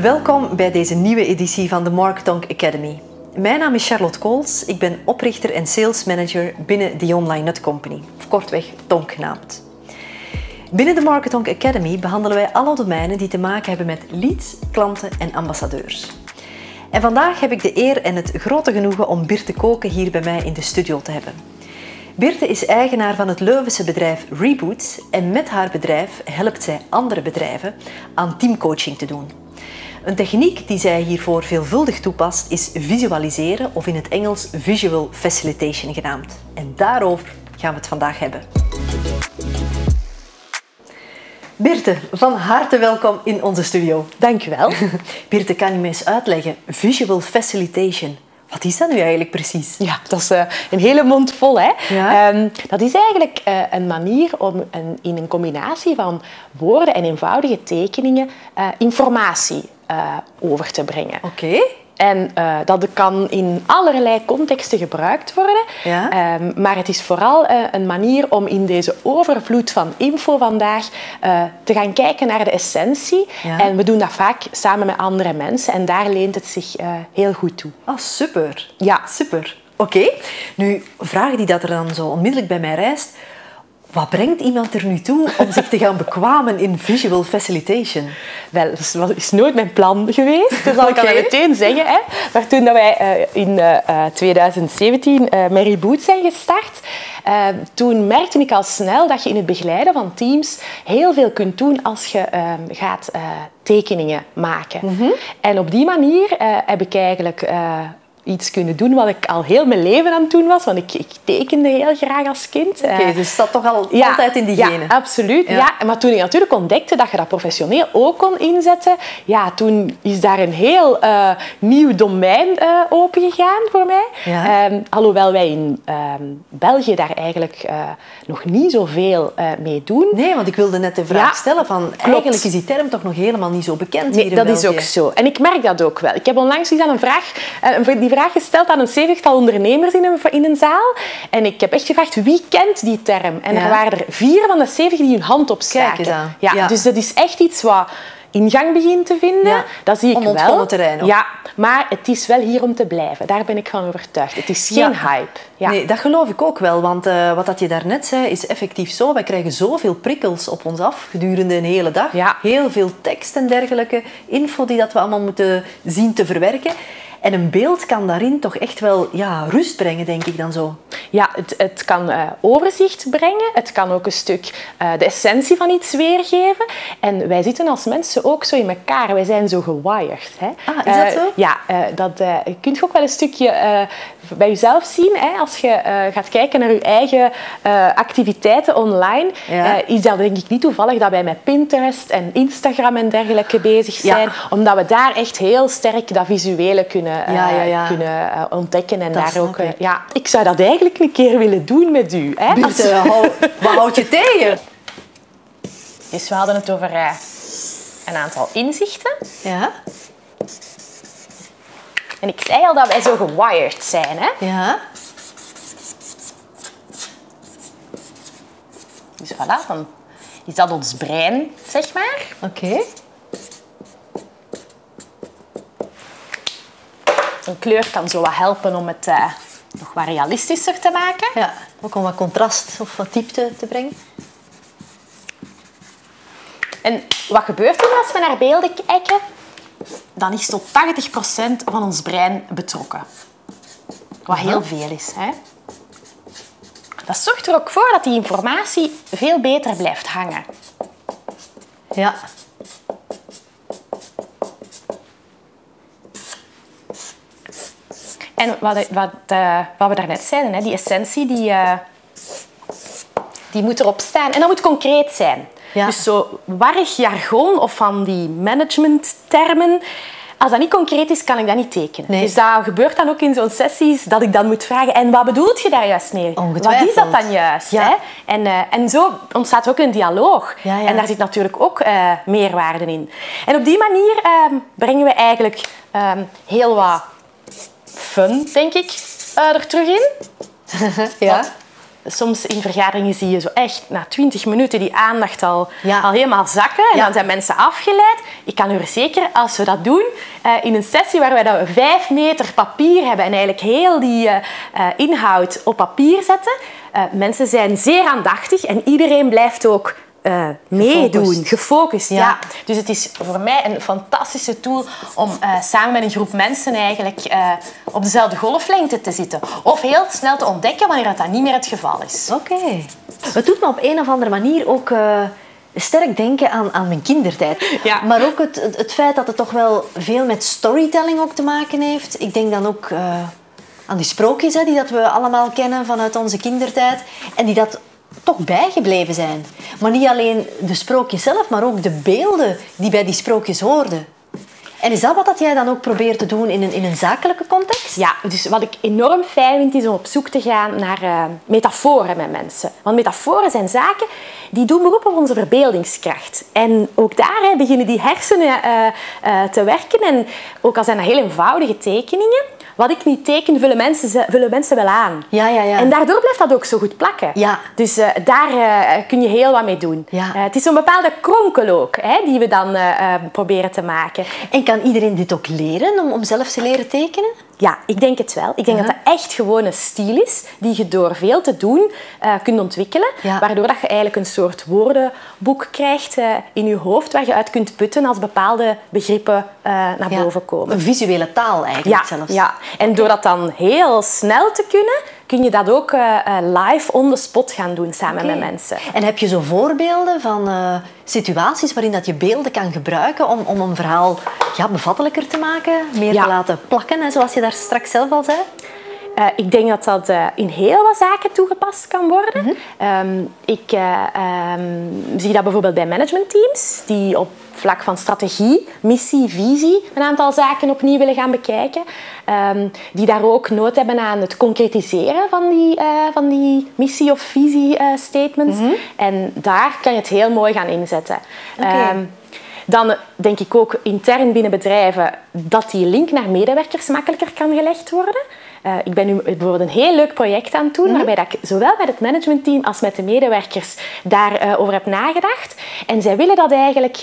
Welkom bij deze nieuwe editie van de MarkeTONC Academy. Mijn naam is Charlotte Kools, ik ben oprichter en sales manager binnen The Online Nut Company, of kortweg Tonk genaamd. Binnen de MarkeTONC Academy behandelen wij alle domeinen die te maken hebben met leads, klanten en ambassadeurs. En vandaag heb ik de eer en het grote genoegen om Birte Kooken hier bij mij in de studio te hebben. Birte is eigenaar van het Leuvense bedrijf Reboots en met haar bedrijf helpt zij andere bedrijven aan teamcoaching te doen. Een techniek die zij hiervoor veelvuldig toepast is visualiseren, of in het Engels visual facilitation genaamd. En daarover gaan we het vandaag hebben. Birte, van harte welkom in onze studio. Dankjewel. Birte, kan je me eens uitleggen, visual facilitation, wat is dat nu eigenlijk precies? Ja, dat is een hele mond vol, hè? Ja. Dat is eigenlijk een manier om in een combinatie van woorden en eenvoudige tekeningen informatie over te brengen. Oké. En dat kan in allerlei contexten gebruikt worden. Ja. Maar het is vooral een manier om in deze overvloed van info vandaag te gaan kijken naar de essentie. Ja. En we doen dat vaak samen met andere mensen. En daar leent het zich heel goed toe. Ah, super. Ja. Super. Oké. Nu, vraag die dat er dan zo onmiddellijk bij mij rijst. Wat brengt iemand er nu toe om zich te gaan bekwamen in visual facilitation? Wel, dat is nooit mijn plan geweest. Dat zal ik al meteen zeggen. Hè. Maar toen wij in 2017 met Reboot zijn gestart, toen merkte ik al snel dat je in het begeleiden van teams heel veel kunt doen als je gaat tekeningen maken. Mm-hmm. En op die manier heb ik eigenlijk iets kunnen doen wat ik al heel mijn leven aan het doen was, want ik tekende heel graag als kind. Oké, dus dat zat toch al altijd in die genen? Ja, absoluut. Ja. Ja. Maar toen ik natuurlijk ontdekte dat je dat professioneel ook kon inzetten, ja, toen is daar een heel nieuw domein opengegaan voor mij. Ja. Alhoewel wij in België daar eigenlijk nog niet zoveel mee doen. Nee, want ik wilde net de vraag stellen van, klopt, eigenlijk is die term toch nog helemaal niet zo bekend hier in België. Nee, dat is ook zo. En ik merk dat ook wel. Ik heb onlangs eens aan een vraag vraag gesteld aan een 70-tal ondernemers in een zaal. En ik heb echt gevraagd, wie kent die term? En er waren er 4 van de 70 die hun hand opstaken. Kijk eens, ja. Dus dat is echt iets wat ingang begint te vinden. Ja. Dat zie ik wel. Onontgonnen terrein ook. Ja, maar het is wel hier om te blijven. Daar ben ik van overtuigd. Het is geen hype. Ja. Nee, dat geloof ik ook wel. Want wat dat je daarnet zei, is effectief zo. Wij krijgen zoveel prikkels op ons af gedurende een hele dag. Ja. Heel veel tekst en dergelijke. Info die dat we allemaal moeten zien te verwerken. En een beeld kan daarin toch echt wel rust brengen, denk ik dan zo. Ja, het kan overzicht brengen. Het kan ook een stuk de essentie van iets weergeven. En wij zitten als mensen ook zo in elkaar. Wij zijn zo gewired. Hè. Ah, is dat zo? Ja, dat kun je ook wel een stukje bij jezelf zien. Hè. Als je gaat kijken naar je eigen activiteiten online, is dat denk ik niet toevallig dat wij met Pinterest en Instagram en dergelijke bezig zijn. Ja. Omdat we daar echt heel sterk dat visuele kunnen ontdekken. En dat daar ook, ik zou dat eigenlijk een keer willen doen met u. Hè? Birte, wat houd je tegen? Dus we hadden het over een aantal inzichten. Ja. En ik zei al dat wij zo gewired zijn. Hè? Ja. Dus voilà, dan is dat ons brein, zeg maar. Oké. Een kleur kan zo wat helpen om het nog wat realistischer te maken. Ja, ook om wat contrast of wat diepte te brengen. En wat gebeurt er als we naar beelden kijken? Dan is tot 80% van ons brein betrokken. Wat heel veel is. Hè? Dat zorgt er ook voor dat die informatie veel beter blijft hangen. Ja. En wat we daarnet zeiden, hè, die essentie, die moet erop staan. En dat moet concreet zijn. Ja. Dus zo warrig jargon of van die managementtermen, als dat niet concreet is, kan ik dat niet tekenen. Nee. Dus dat gebeurt dan ook in zo'n sessies, dat ik dan moet vragen, en wat bedoelt je daar juist mee? Wat is dat dan juist? Ja. Hè? En zo ontstaat ook een dialoog. Ja, ja. En daar zit natuurlijk ook meerwaarde in. En op die manier brengen we eigenlijk heel wat fun, denk ik, er terug in. Ja. Soms in vergaderingen zie je zo echt na 20 minuten die aandacht al helemaal zakken. En dan zijn mensen afgeleid. Ik kan u verzekeren, als we dat doen in een sessie waar wij dan 5 meter papier hebben en eigenlijk heel die inhoud op papier zetten. Mensen zijn zeer aandachtig en iedereen blijft ook meedoen, gefocust. Ja. Dus het is voor mij een fantastische tool om samen met een groep mensen eigenlijk op dezelfde golflengte te zitten. Of heel snel te ontdekken wanneer dat niet meer het geval is. Oké. Het doet me op een of andere manier ook sterk denken aan mijn kindertijd. Ja. Maar ook het feit dat het toch wel veel met storytelling ook te maken heeft. Ik denk dan ook aan die sprookjes hè, die dat we allemaal kennen vanuit onze kindertijd. En die dat toch bijgebleven zijn. Maar niet alleen de sprookjes zelf, maar ook de beelden die bij die sprookjes hoorden. En is dat wat jij dan ook probeert te doen in een zakelijke context? Ja, dus wat ik enorm fijn vind is om op zoek te gaan naar metaforen met mensen. Want metaforen zijn zaken die doen beroep op onze verbeeldingskracht. En ook daar beginnen die hersenen te werken. En ook al zijn dat heel eenvoudige tekeningen, wat ik niet teken, vullen mensen wel aan. Ja. En daardoor blijft dat ook zo goed plakken. Ja. Dus daar kun je heel wat mee doen. Ja. Het is zo'n bepaalde kronkel ook, hè, die we dan proberen te maken. En kan iedereen dit ook leren, om zelf te leren tekenen? Ja, ik denk het wel. Ik denk dat dat echt gewoon een stijl is die je door veel te doen kunt ontwikkelen. Ja. Waardoor dat je eigenlijk een soort woordenboek krijgt in je hoofd waar je uit kunt putten als bepaalde begrippen naar boven komen. Een visuele taal eigenlijk zelfs. Ja, en door dat dan heel snel te kunnen, kun je dat ook live on the spot gaan doen samen met mensen. En heb je zo voorbeelden van situaties waarin dat je beelden kan gebruiken om een verhaal bevattelijker te maken, meer te laten plakken, hè, zoals je daar straks zelf al zei? Ik denk dat dat in heel wat zaken toegepast kan worden. Ik zie dat bijvoorbeeld bij managementteams die op vlak van strategie, missie, visie een aantal zaken opnieuw willen gaan bekijken. Die daar ook nood hebben aan het concretiseren van die missie- of visie-statements. En daar kan je het heel mooi gaan inzetten. Dan denk ik ook intern binnen bedrijven dat die link naar medewerkers makkelijker kan gelegd worden. Ik ben nu bijvoorbeeld een heel leuk project aan het doen, waarbij dat ik zowel met het managementteam als met de medewerkers daarover heb nagedacht. En zij willen dat eigenlijk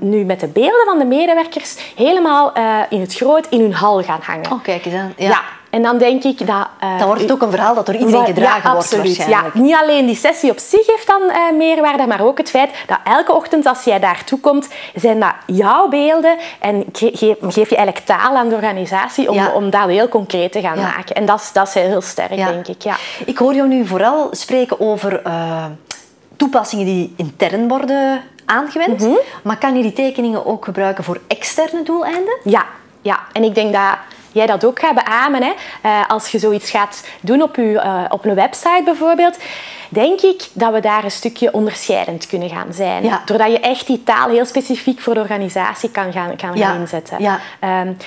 nu met de beelden van de medewerkers helemaal in het groot in hun hal gaan hangen. Oh, kijk eens aan. Ja. En dan denk ik dat... Dan wordt het ook een verhaal dat door iedereen gedragen wordt waarschijnlijk. Ja, niet alleen die sessie op zich heeft dan meerwaarde, maar ook het feit dat elke ochtend als jij daartoe komt, zijn dat jouw beelden en geef je eigenlijk taal aan de organisatie om dat heel concreet te gaan maken. En dat is heel sterk, denk ik. Ja. Ik hoor jou nu vooral spreken over toepassingen die intern worden aangewend. Maar kan je die tekeningen ook gebruiken voor externe doeleinden? Ja. En ik denk dat jij dat ook gaat beamen. Hè? Als je zoiets gaat doen op een website bijvoorbeeld, denk ik dat we daar een stukje onderscheidend kunnen gaan zijn. Ja. Doordat je echt die taal heel specifiek voor de organisatie kan gaan inzetten. Ja.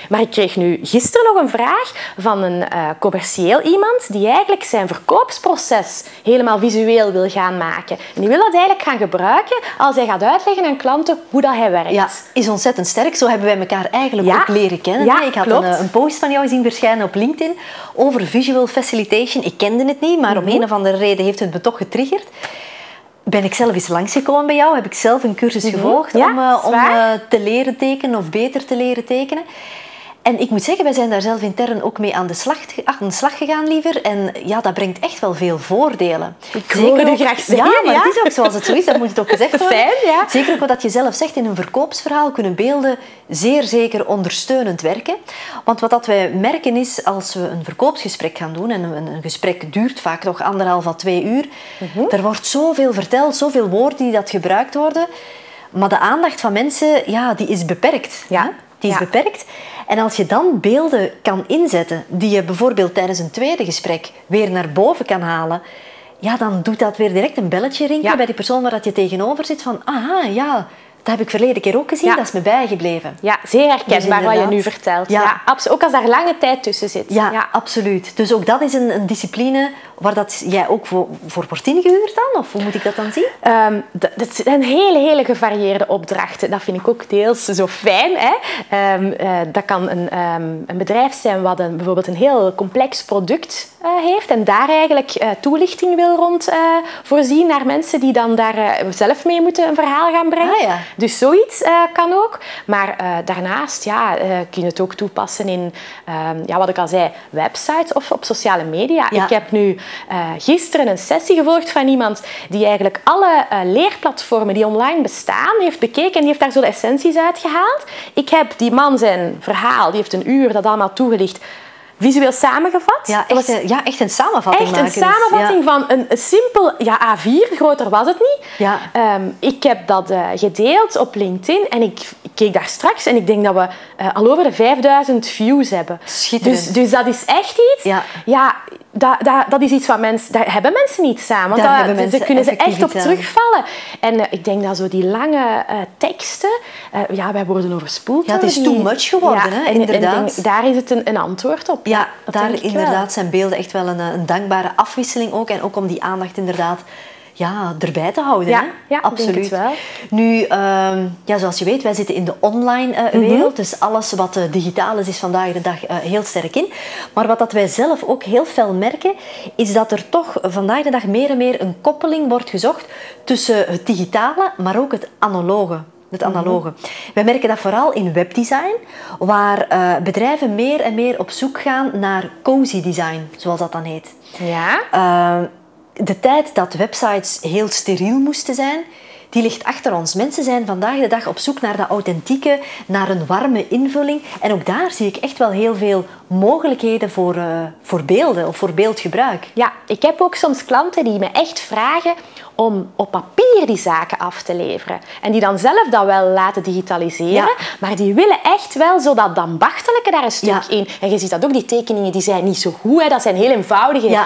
Maar ik kreeg nu gisteren nog een vraag van een commercieel iemand die eigenlijk zijn verkoopsproces helemaal visueel wil gaan maken. En die wil dat eigenlijk gaan gebruiken als hij gaat uitleggen aan klanten hoe dat hij werkt. Ja, is ontzettend sterk. Zo hebben wij elkaar eigenlijk ook leren kennen. Ja, ik had een post van jou zien verschijnen op LinkedIn over visual facilitation. Ik kende het niet, maar om een of andere reden heeft het me toch getriggerd. Ben ik zelf eens langsgekomen bij jou? Heb ik zelf een cursus gevolgd om te leren tekenen of beter te leren tekenen? En ik moet zeggen, wij zijn daar zelf intern ook mee aan de slag gegaan, liever. En ja, dat brengt echt wel veel voordelen. Zeker, graag zeggen. Ja, maar het is ook zoals het zo is. Dat moet het ook gezegd worden. Fijn, ja. Zeker ook wat je zelf zegt. In een verkoopsverhaal kunnen beelden zeer zeker ondersteunend werken. Want wat wij merken is, als we een verkoopsgesprek gaan doen, en een gesprek duurt vaak nog 1,5 à 2 uur, er wordt zoveel verteld, zoveel woorden die dat gebruikt worden. Maar de aandacht van mensen, die is beperkt. Ja. Die is beperkt. En als je dan beelden kan inzetten die je bijvoorbeeld tijdens een tweede gesprek weer naar boven kan halen, dan doet dat weer direct een belletje rinkelen bij die persoon waar je tegenover zit van, dat heb ik verleden keer ook gezien, dat is me bijgebleven. Ja, zeer herkenbaar dus wat je nu vertelt. Ja. Ja, ook als daar lange tijd tussen zit. Ja, absoluut. Dus ook dat is een discipline waar dat jij ook voor wordt ingehuurd dan? Of hoe moet ik dat dan zien? Dat zijn hele gevarieerde opdrachten. Dat vind ik ook deels zo fijn. Hè? Dat kan een bedrijf zijn wat bijvoorbeeld een heel complex product heeft en daar eigenlijk toelichting wil rond voorzien naar mensen die dan daar zelf mee moeten een verhaal gaan brengen. Ah, ja. Dus zoiets kan ook. Maar daarnaast kun je het ook toepassen in, wat ik al zei, websites of op sociale media. Ja. Ik heb nu gisteren een sessie gevolgd van iemand die eigenlijk alle leerplatformen die online bestaan heeft bekeken en die heeft daar zo de essenties uitgehaald. Ik heb die man zijn verhaal, die heeft een uur dat allemaal toegelicht, visueel samengevat. Ja, echt een samenvatting maken. Echt een samenvatting van een simpel A4, groter was het niet. Ja. Ik heb dat gedeeld op LinkedIn en ik keek daar straks en ik denk dat we al over de 5000 views hebben. Schitterend. Dus dat is echt iets... Dat is iets wat mensen... Daar hebben mensen niet samen. Want daar kunnen ze echt op terugvallen. En ik denk dat zo die lange teksten... wij worden overspoeld. Ja, het is too much geworden, hè? Inderdaad. En daar is het een antwoord op. Ja, daar inderdaad zijn beelden echt wel een dankbare afwisseling ook. En ook om die aandacht inderdaad... erbij te houden. Ja, hè? Ja, absoluut. Denk het wel. Nu, zoals je weet, wij zitten in de online wereld. Dus alles wat digitaal is vandaag de dag heel sterk in. Maar wat dat wij zelf ook heel fel merken, is dat er toch vandaag de dag meer en meer een koppeling wordt gezocht tussen het digitale, maar ook het analoge. Wij merken dat vooral in webdesign, waar bedrijven meer en meer op zoek gaan naar cozy design, zoals dat dan heet. Ja. De tijd dat websites heel steriel moesten zijn, die ligt achter ons. Mensen zijn vandaag de dag op zoek naar dat authentieke, naar een warme invulling. En ook daar zie ik echt wel heel veel mogelijkheden voor beelden of voor beeldgebruik. Ja, ik heb ook soms klanten die me echt vragen om op papier die zaken af te leveren. En die dan zelf dat wel laten digitaliseren. Ja. Maar die willen echt wel zo dat ambachtelijke daar een stuk in. En je ziet dat ook, die tekeningen die zijn niet zo goed. Hè? Dat zijn heel eenvoudige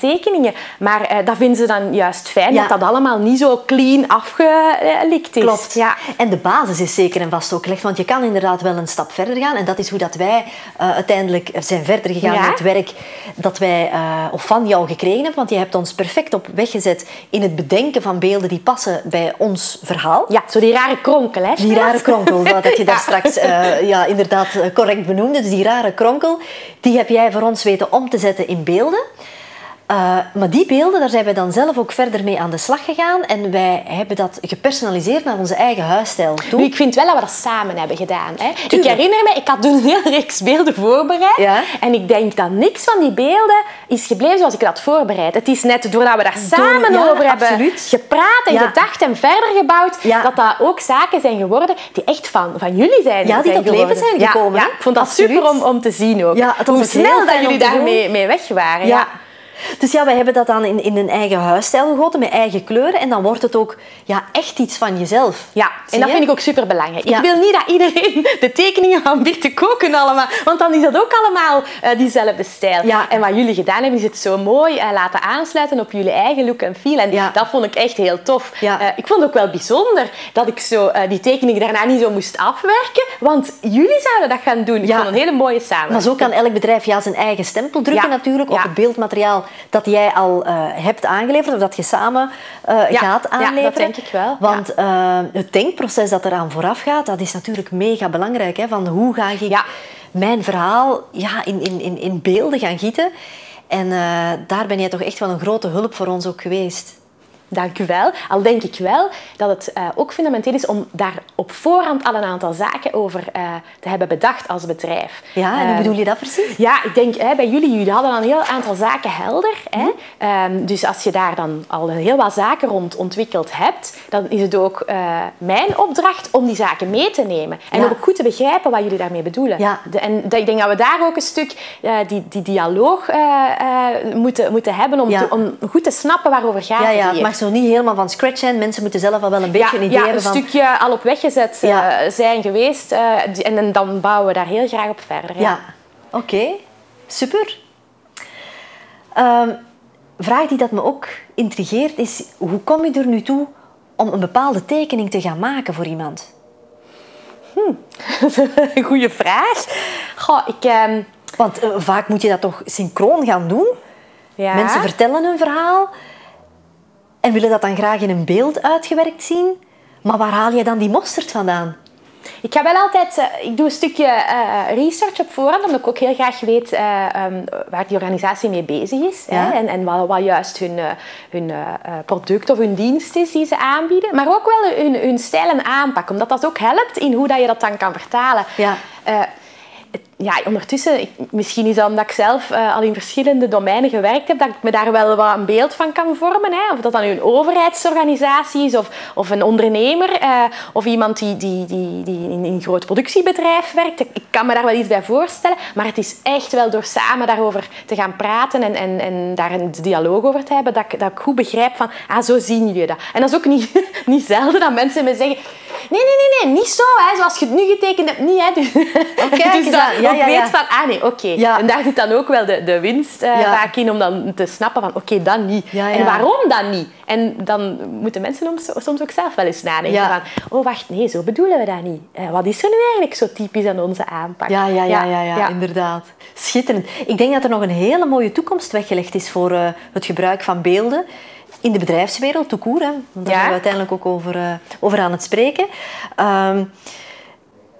tekeningen. Maar dat vinden ze dan juist fijn. Dat dat allemaal niet zo clean afgelikt is. Klopt. Ja. En de basis is zeker en vast ook gelegd. Want je kan inderdaad wel een stap verder gaan. En dat is hoe dat wij uiteindelijk zijn verder gegaan met het werk dat wij van jou gekregen hebben. Want je hebt ons perfect op weggezet in het bedenken van beelden die passen bij ons verhaal. Ja, zo die rare kronkel, hè? Die rare kronkel, dat je daar straks inderdaad correct benoemde. Dus die rare kronkel, die heb jij voor ons weten om te zetten in beelden. Maar die beelden, daar zijn wij dan zelf ook verder mee aan de slag gegaan. En wij hebben dat gepersonaliseerd naar onze eigen huisstijl toe. Nu, ik vind wel dat we dat samen hebben gedaan. Hè? Ik herinner me, ik had toen een hele reeks beelden voorbereid. Ja. En ik denk dat niks van die beelden is gebleven zoals ik dat voorbereid. Het is net doordat we daar samen over hebben gepraat en gedacht en verder gebouwd, dat dat ook zaken zijn geworden die echt van jullie zijn. Ja, die tot leven zijn gekomen. Ja, ik vond dat super om te zien ook. Ja, hoe snel dat jullie daarmee weg waren. Ja. Dus wij hebben dat dan in een eigen huisstijl gegoten, met eigen kleuren. En dan wordt het ook echt iets van jezelf. Ja, en dat vind ik ook superbelangrijk. Ja. Ik wil niet dat iedereen de tekeningen van Birte Kooken allemaal... Want dan is dat ook allemaal diezelfde stijl. Ja. En wat jullie gedaan hebben, is het zo mooi laten aansluiten op jullie eigen look en feel. En dat vond ik echt heel tof. Ja. Ik vond het ook wel bijzonder dat ik zo, die tekeningen daarna niet zo moest afwerken. Want jullie zouden dat gaan doen. Ik vond een hele mooie samenwerking. Maar zo kan elk bedrijf zijn eigen stempel drukken natuurlijk op het beeldmateriaal dat jij al hebt aangeleverd of dat je samen gaat aanleveren. Ja, dat denk ik wel. Want het denkproces dat eraan vooraf gaat, dat is natuurlijk mega belangrijk. Hè? Van hoe ga ik mijn verhaal in beelden gaan gieten? En daar ben jij toch echt wel een grote hulp voor ons ook geweest. Dank u wel. Al denk ik wel dat het ook fundamenteel is om daar op voorhand al een aantal zaken over te hebben bedacht als bedrijf. Ja, en hoe bedoel je dat precies? Ja, ik denk bij jullie hadden al een heel aantal zaken helder. Hè? Dus als je daar dan al een heel wat zaken rond ontwikkeld hebt, dan is het ook mijn opdracht om die zaken mee te nemen. En ook goed te begrijpen wat jullie daarmee bedoelen. Ja. Ik denk dat we daar ook een stuk die dialoog moeten hebben om goed te snappen waarover gaat het hier. Het nog niet helemaal van scratch zijn. Mensen moeten zelf al wel een beetje een idee hebben van... Ja, een stukje al op weggezet zijn geweest. En dan bouwen we daar heel graag op verder. Ja, oké. Super. Vraag die dat me ook intrigeert is... Hoe kom je er nu toe om een bepaalde tekening te gaan maken voor iemand? Goeie vraag. Goh, want vaak moet je dat toch synchroon gaan doen? Ja. Mensen vertellen hun verhaal en willen dat dan graag in een beeld uitgewerkt zien. Maar waar haal je dan die mosterd vandaan? Ik ga wel altijd... ik doe een stukje research op voorhand, omdat ik ook heel graag weet waar die organisatie mee bezig is. Ja. Hè, en wat juist hun product of hun dienst is die ze aanbieden. Maar ook wel hun stijl en aanpak, omdat dat ook helpt in hoe dat je dat dan kan vertalen. Ja. Ja, ondertussen, misschien is dat omdat ik zelf al in verschillende domeinen gewerkt heb, dat ik me daar wel wat een beeld van kan vormen. Hè? Of dat dan een overheidsorganisatie is, of een ondernemer, of iemand die in een groot productiebedrijf werkt. Ik kan me daar wel iets bij voorstellen, maar het is echt wel door samen daarover te gaan praten en daar een dialoog over te hebben, dat ik goed begrijp van, ah, zo zien jullie dat. En dat is ook niet zelden dat mensen me zeggen, nee, niet zo, hè, zoals je het nu getekend hebt, niet. Hè, dus, okay, dus dat... Ja, weet van, ah nee, oké. Okay. Ja. En daar zit dan ook wel de winst vaak in om dan te snappen van, oké, dat niet. Ja, ja. En waarom dan niet? En dan moeten mensen soms ook zelf wel eens nadenken van, oh wacht, nee, zo bedoelen we dat niet. Wat is er nu eigenlijk zo typisch aan onze aanpak? Ja, inderdaad. Schitterend. Ik denk dat er nog een hele mooie toekomst weggelegd is voor het gebruik van beelden in de bedrijfswereld, tout court. Daar zijn we uiteindelijk ook over aan het spreken.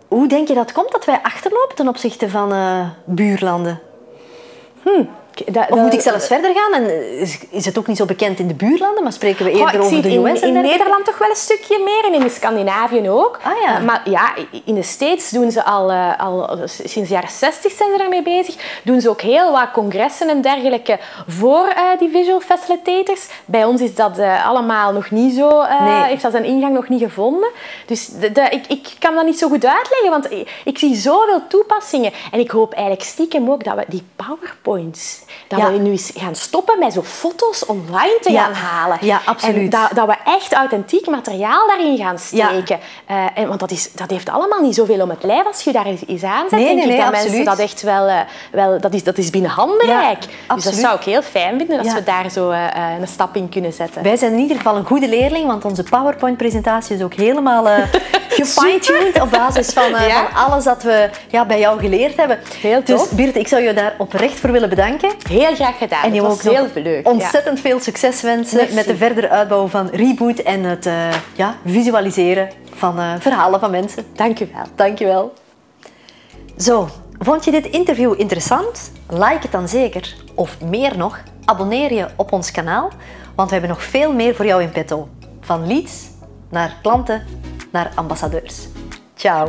Hoe denk je dat komt dat wij achterlopen ten opzichte van buurlanden? Of moet ik zelfs verder gaan? En is het ook niet zo bekend in de buurlanden, maar spreken we eerder over de US? In Nederland toch wel een stukje meer en in Scandinavië ook. Ah, ja. Maar ja, in de States doen ze al sinds de jaren 60 zijn ze daarmee bezig. Doen ze ook heel wat congressen en dergelijke voor die visual facilitators. Bij ons is dat allemaal nog niet zo, heeft dat zijn ingang nog niet gevonden. Dus ik kan dat niet zo goed uitleggen, want ik zie zoveel toepassingen. En ik hoop eigenlijk stiekem ook dat we die PowerPoints... Dat we nu eens gaan stoppen met zo foto's online te gaan halen. Ja, absoluut. En dat we echt authentiek materiaal daarin gaan steken. Ja. Want dat heeft allemaal niet zoveel om het lijf als je daar eens aan zet. Mensen dat echt wel dat is binnen handbereik. Ja, dus dat zou ik heel fijn vinden als we daar zo een stap in kunnen zetten. Wij zijn in ieder geval een goede leerling, want onze PowerPoint-presentatie is ook helemaal gefine-tuned op basis van alles dat we bij jou geleerd hebben. Heel tof. Dus Birte, ik zou je daar oprecht voor willen bedanken. Heel graag gedaan. En je ook heel leuk. Ontzettend veel succes wensen met de verdere uitbouw van Reboot en het visualiseren van verhalen van mensen. Dankjewel. Dankjewel. Zo, vond je dit interview interessant? Like het dan zeker. Of meer nog, abonneer je op ons kanaal, want we hebben nog veel meer voor jou in petto. Van leads naar klanten naar ambassadeurs. Ciao.